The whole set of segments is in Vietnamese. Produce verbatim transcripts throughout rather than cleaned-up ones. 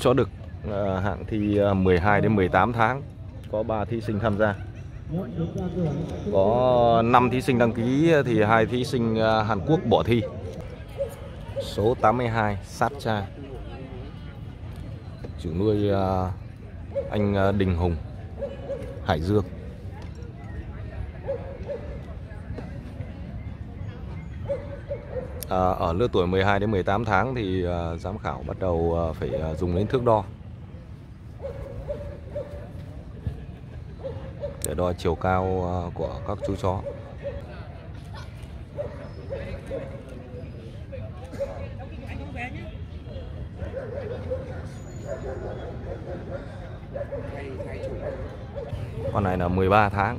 chó đực à, hạng thi mười hai đến mười tám tháng. Có ba thí sinh tham gia. Có năm thí sinh đăng ký thì hai thí sinh Hàn Quốc bỏ thi. Số tám mươi hai Sát Cha. Chủ nuôi anh Đình Hùng Hải Dương. À, ở lứa tuổi mười hai đến mười tám tháng thì giám khảo bắt đầu phải dùng đến thước đo để đo chiều cao của các chú chó. Con này là mười ba tháng.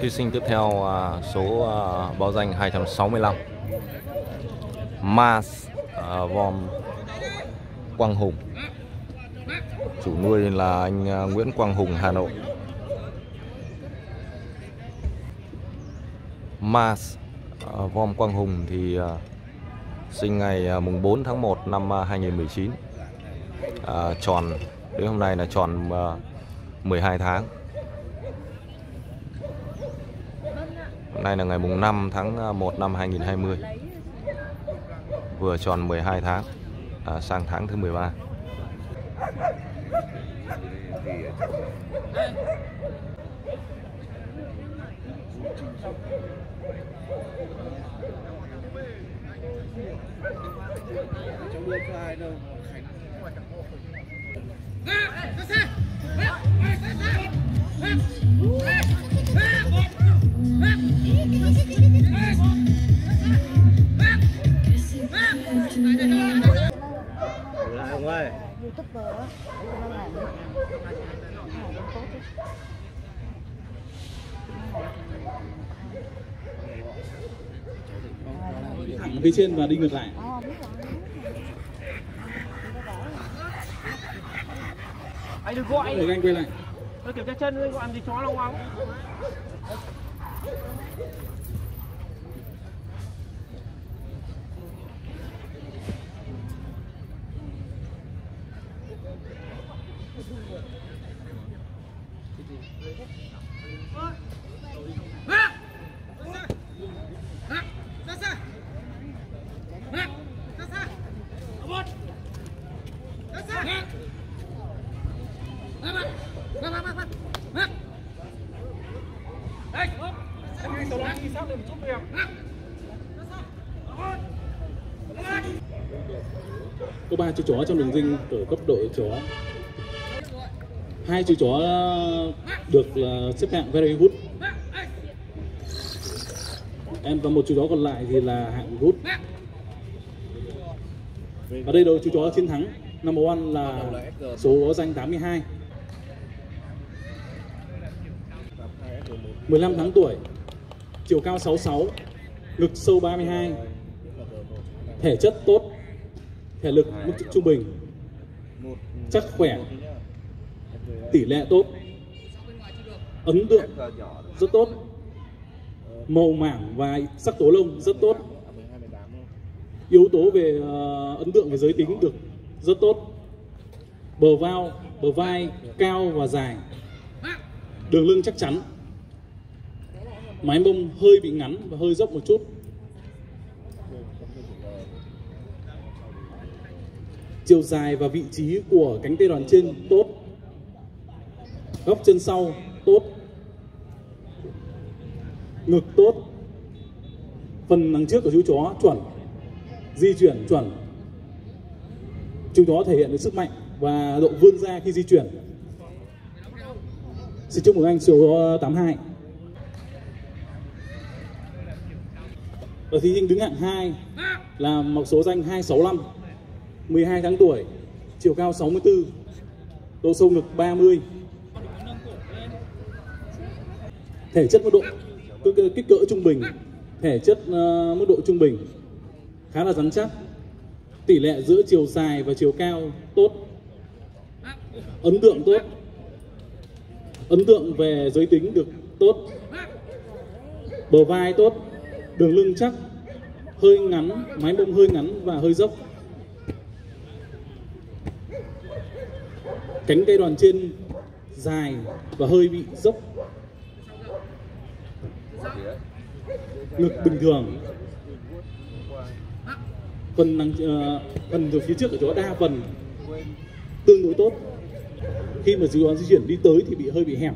Thí sinh tiếp theo số báo danh hai trăm sáu mươi lăm, Mas Vom Quang Hùng. Chủ nuôi là anh Nguyễn Quang Hùng, Hà Nội. Mas Vom Quang Hùng thì sinh ngày mùng bốn tháng một năm hai nghìn không trăm mười chín, à, tròn đến hôm nay là tròn mười hai tháng. Hôm nay là ngày mùng năm tháng một năm hai nghìn không trăm hai mươi, vừa tròn mười hai tháng, à, sang tháng thứ mười ba. Phía trên và đi ngược lại. Anh đừng gọi. Để anh quay lại. Tôi kiểm tra chân anh gọi làm gì chó đâu không? Có ba chú chó trong đường dinh ở cấp độ chó. Hai chú chó được xếp hạng very good em, và một chú chó còn lại thì là hạng good. Ở đây đầu chú chó chiến thắng number one là số báo danh tám mươi hai, mười lăm tháng tuổi, chiều cao sáu mươi sáu, ngực sâu ba mươi hai, thể chất tốt, thể lực mức trung bình, chắc khỏe, tỷ lệ tốt, ấn tượng rất tốt, màu mảng và sắc tố lông rất tốt, yếu tố về ấn tượng về giới tính được rất tốt, bờ vai, bờ vai cao và dài, đường lưng chắc chắn, mái mông hơi bị ngắn và hơi dốc một chút. Chiều dài và vị trí của cánh tay đòn trên tốt, góc chân sau tốt, ngực tốt, phần đằng trước của chú chó chuẩn, di chuyển chuẩn. Chú chó thể hiện được sức mạnh và độ vươn ra khi di chuyển. Xin chúc mừng anh số tám hai. Ở thí sinh đứng hạng hai là mặc số danh hai sáu năm, mười hai tháng tuổi, chiều cao sáu mươi tư, độ sâu ngực ba mươi. Thể chất mức độ kích cỡ trung bình, thể chất uh, mức độ trung bình, khá là rắn chắc. Tỷ lệ giữa chiều dài và chiều cao tốt, ấn tượng tốt, ấn tượng về giới tính được tốt, bờ vai tốt, đường lưng chắc, hơi ngắn, mái mông hơi ngắn và hơi dốc. Cánh tay đoàn trên dài và hơi bị dốc. Ngực bình thường. Phần đằng, uh, phần từ phía trước của chó đa phần tương đối tốt. Khi mà chú chó di chuyển đi tới thì bị hơi bị hẹp.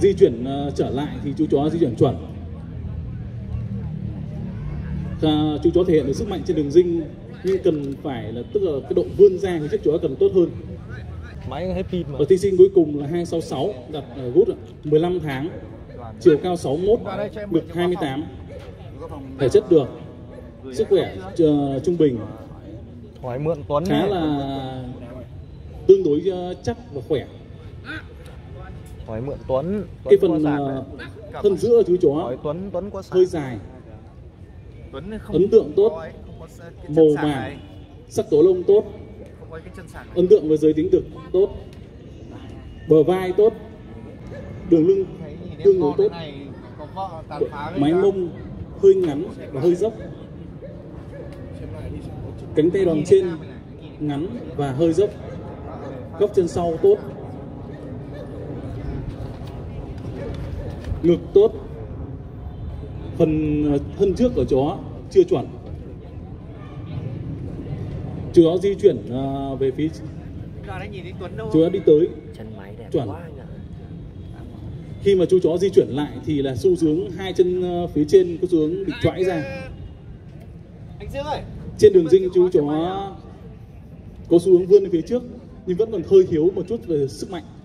Di chuyển uh, trở lại thì chú chó di chuyển chuẩn. Uh, chú chó thể hiện được sức mạnh trên đường dinh, nhưng cần phải là tức là cái độ vươn ra của chiếc chó cần tốt hơn. Máy hết pin mà. Ở thí sinh cuối cùng là hai sáu sáu đặt uh, gút ạ, mười lăm tháng, chiều cao sáu mươi mốt, ngực hai mươi tám. Thể chất được, sức khỏe uh, trung bình, khá là tương đối uh, chắc và khỏe. Mượn Tuấn. Cái phần uh, thân giữa chú chó hơi dài, ấn tượng tốt, màu vàng, sắc tố lông tốt, ấn tượng với giới tính được tốt, bờ vai tốt, đường lưng tương đối tốt, mái mông hơi ngắn và hơi dốc, cánh tay đòn trên ngắn và hơi dốc, góc chân sau tốt, ngực tốt, phần thân trước của chó chưa chuẩn. Chú chó di chuyển uh, về phía chú chó đi tới chuẩn. Khi mà chú chó di chuyển lại thì là xu hướng hai chân uh, phía trên có xu hướng bị choãi ra. Trên đường dinh chú chó có xu hướng vươn về phía trước nhưng vẫn còn hơi thiếu một chút về sức mạnh.